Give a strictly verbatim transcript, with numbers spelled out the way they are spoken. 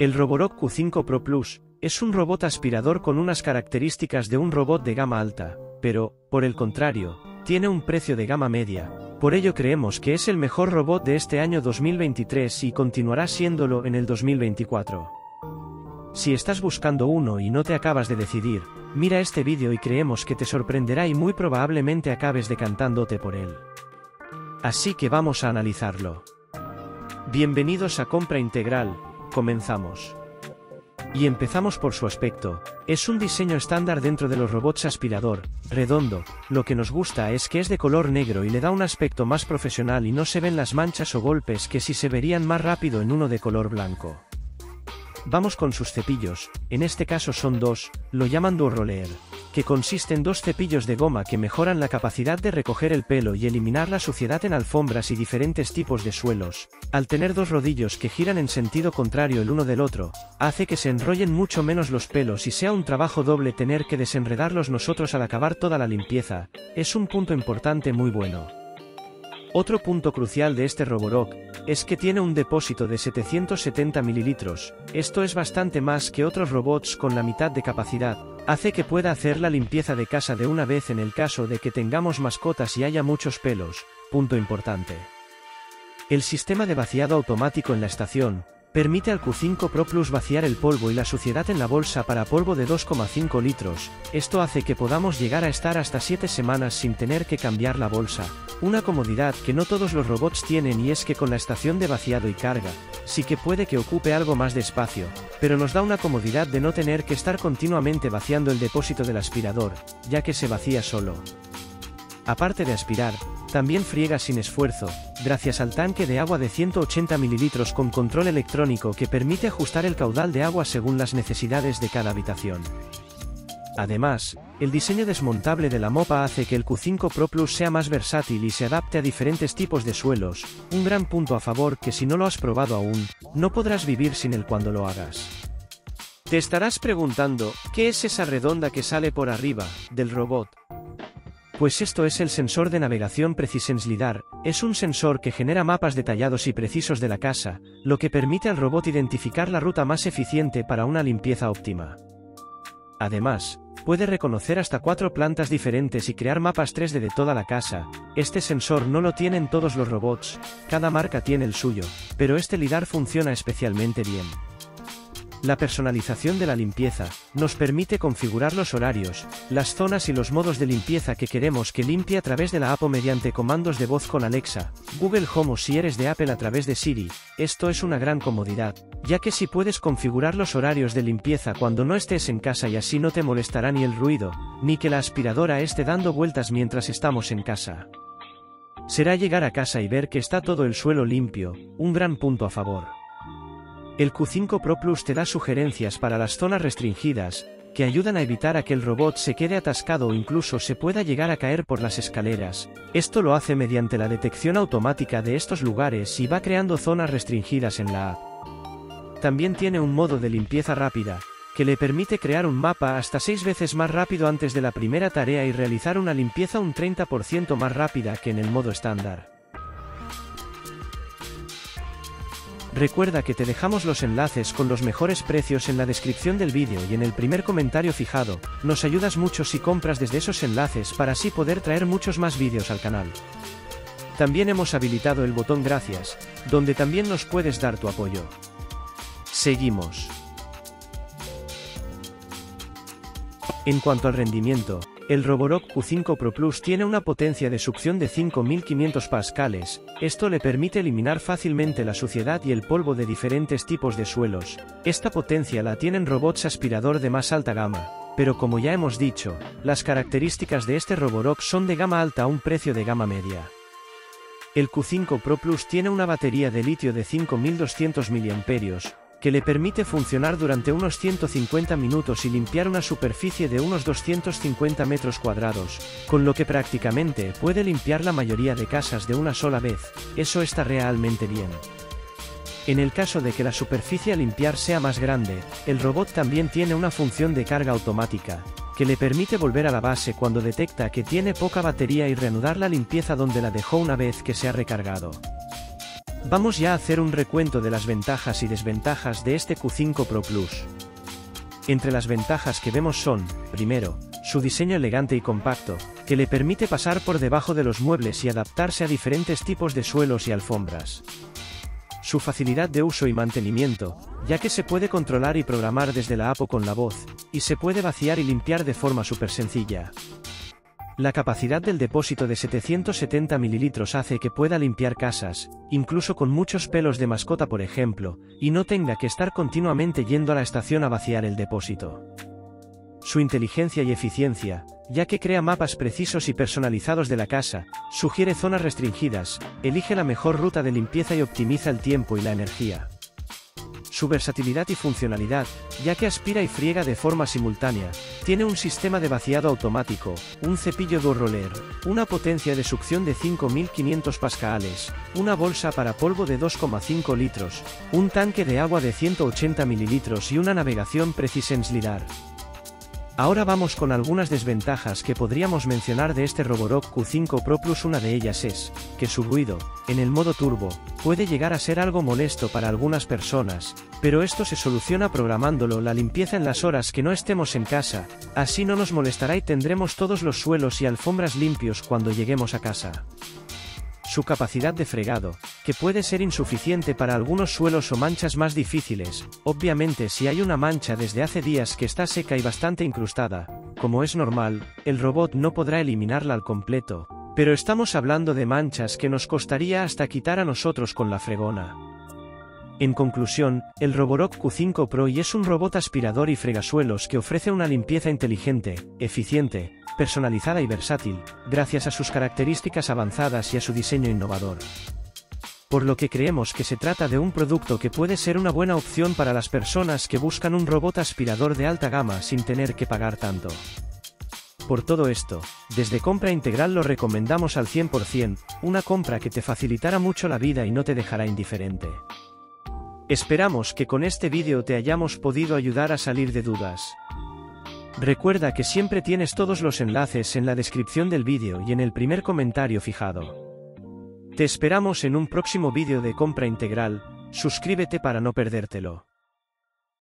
El Roborock Q cinco Pro Plus es un robot aspirador con unas características de un robot de gama alta, pero, por el contrario, tiene un precio de gama media. Por ello creemos que es el mejor robot de este año dos mil veintitrés y continuará siéndolo en el dos mil veinticuatro. Si estás buscando uno y no te acabas de decidir, mira este vídeo y creemos que te sorprenderá y muy probablemente acabes decantándote por él. Así que vamos a analizarlo. Bienvenidos a Compra Integral, comenzamos. Y empezamos por su aspecto. Es un diseño estándar dentro de los robots aspirador, redondo. Lo que nos gusta es que es de color negro y le da un aspecto más profesional y no se ven las manchas o golpes que sí se verían más rápido en uno de color blanco. Vamos con sus cepillos, en este caso son dos, lo llaman duo roller, que consisten en dos cepillos de goma que mejoran la capacidad de recoger el pelo y eliminar la suciedad en alfombras y diferentes tipos de suelos. Al tener dos rodillos que giran en sentido contrario el uno del otro, hace que se enrollen mucho menos los pelos y sea un trabajo doble tener que desenredarlos nosotros al acabar toda la limpieza. Es un punto importante muy bueno. Otro punto crucial de este Roborock es que tiene un depósito de setecientos setenta mililitros, esto es bastante más que otros robots con la mitad de capacidad. Hace que pueda hacer la limpieza de casa de una vez en el caso de que tengamos mascotas y haya muchos pelos, punto importante. El sistema de vaciado automático en la estación permite al Q cinco Pro Plus vaciar el polvo y la suciedad en la bolsa para polvo de dos coma cinco litros, esto hace que podamos llegar a estar hasta siete semanas sin tener que cambiar la bolsa. Una comodidad que no todos los robots tienen y es que con la estación de vaciado y carga, sí que puede que ocupe algo más de espacio, pero nos da una comodidad de no tener que estar continuamente vaciando el depósito del aspirador, ya que se vacía solo. Aparte de aspirar, también friega sin esfuerzo, gracias al tanque de agua de ciento ochenta mililitros con control electrónico que permite ajustar el caudal de agua según las necesidades de cada habitación. Además, el diseño desmontable de la mopa hace que el Q cinco Pro Plus sea más versátil y se adapte a diferentes tipos de suelos, un gran punto a favor que si no lo has probado aún, no podrás vivir sin él cuando lo hagas. Te estarás preguntando, ¿qué es esa redonda que sale por arriba del robot? Pues esto es el sensor de navegación PreciSense Lidar, es un sensor que genera mapas detallados y precisos de la casa, lo que permite al robot identificar la ruta más eficiente para una limpieza óptima. Además, puede reconocer hasta cuatro plantas diferentes y crear mapas tres D de toda la casa. Este sensor no lo tienen todos los robots, cada marca tiene el suyo, pero este lidar funciona especialmente bien. La personalización de la limpieza nos permite configurar los horarios, las zonas y los modos de limpieza que queremos que limpie a través de la app o mediante comandos de voz con Alexa, Google Home o si eres de Apple a través de Siri. Esto es una gran comodidad, ya que si puedes configurar los horarios de limpieza cuando no estés en casa y así no te molestará ni el ruido, ni que la aspiradora esté dando vueltas mientras estamos en casa. Será llegar a casa y ver que está todo el suelo limpio, un gran punto a favor. El Q cinco Pro Plus te da sugerencias para las zonas restringidas, que ayudan a evitar a que el robot se quede atascado o incluso se pueda llegar a caer por las escaleras. Esto lo hace mediante la detección automática de estos lugares y va creando zonas restringidas en la app. También tiene un modo de limpieza rápida, que le permite crear un mapa hasta seis veces más rápido antes de la primera tarea y realizar una limpieza un treinta por ciento más rápida que en el modo estándar. Recuerda que te dejamos los enlaces con los mejores precios en la descripción del vídeo y en el primer comentario fijado. Nos ayudas mucho si compras desde esos enlaces para así poder traer muchos más vídeos al canal. También hemos habilitado el botón gracias, donde también nos puedes dar tu apoyo. Seguimos. En cuanto al rendimiento, el Roborock Q cinco Pro Plus tiene una potencia de succión de cinco mil quinientos pascales, esto le permite eliminar fácilmente la suciedad y el polvo de diferentes tipos de suelos. Esta potencia la tienen robots aspirador de más alta gama, pero como ya hemos dicho, las características de este Roborock son de gama alta a un precio de gama media. El Q cinco Pro Plus tiene una batería de litio de cinco mil doscientos miliamperios hora, que le permite funcionar durante unos ciento cincuenta minutos y limpiar una superficie de unos doscientos cincuenta metros cuadrados, con lo que prácticamente puede limpiar la mayoría de casas de una sola vez. Eso está realmente bien. En el caso de que la superficie a limpiar sea más grande, el robot también tiene una función de carga automática, que le permite volver a la base cuando detecta que tiene poca batería y reanudar la limpieza donde la dejó una vez que se ha recargado. Vamos ya a hacer un recuento de las ventajas y desventajas de este Q cinco Pro Plus. Entre las ventajas que vemos son, primero, su diseño elegante y compacto, que le permite pasar por debajo de los muebles y adaptarse a diferentes tipos de suelos y alfombras. Su facilidad de uso y mantenimiento, ya que se puede controlar y programar desde la app o con la voz, y se puede vaciar y limpiar de forma súper sencilla. La capacidad del depósito de setecientos setenta mililitros hace que pueda limpiar casas, incluso con muchos pelos de mascota por ejemplo, y no tenga que estar continuamente yendo a la estación a vaciar el depósito. Su inteligencia y eficiencia, ya que crea mapas precisos y personalizados de la casa, sugiere zonas restringidas, elige la mejor ruta de limpieza y optimiza el tiempo y la energía. Su versatilidad y funcionalidad, ya que aspira y friega de forma simultánea, tiene un sistema de vaciado automático, un cepillo dual roller, una potencia de succión de cinco mil quinientos pascales, una bolsa para polvo de dos coma cinco litros, un tanque de agua de ciento ochenta mililitros y una navegación PreciSense Lidar. Ahora vamos con algunas desventajas que podríamos mencionar de este Roborock Q cinco Pro Plus. Una de ellas es, que su ruido, en el modo turbo, puede llegar a ser algo molesto para algunas personas, pero esto se soluciona programándolo la limpieza en las horas que no estemos en casa, así no nos molestará y tendremos todos los suelos y alfombras limpios cuando lleguemos a casa. Su capacidad de fregado, que puede ser insuficiente para algunos suelos o manchas más difíciles, obviamente si hay una mancha desde hace días que está seca y bastante incrustada, como es normal, el robot no podrá eliminarla al completo, pero estamos hablando de manchas que nos costaría hasta quitar a nosotros con la fregona. En conclusión, el Roborock Q cinco Pro es un robot aspirador y fregasuelos que ofrece una limpieza inteligente, eficiente, personalizada y versátil, gracias a sus características avanzadas y a su diseño innovador. Por lo que creemos que se trata de un producto que puede ser una buena opción para las personas que buscan un robot aspirador de alta gama sin tener que pagar tanto. Por todo esto, desde Compra Integral lo recomendamos al cien por cien, una compra que te facilitará mucho la vida y no te dejará indiferente. Esperamos que con este vídeo te hayamos podido ayudar a salir de dudas. Recuerda que siempre tienes todos los enlaces en la descripción del vídeo y en el primer comentario fijado. Te esperamos en un próximo vídeo de Compra Integral, suscríbete para no perdértelo.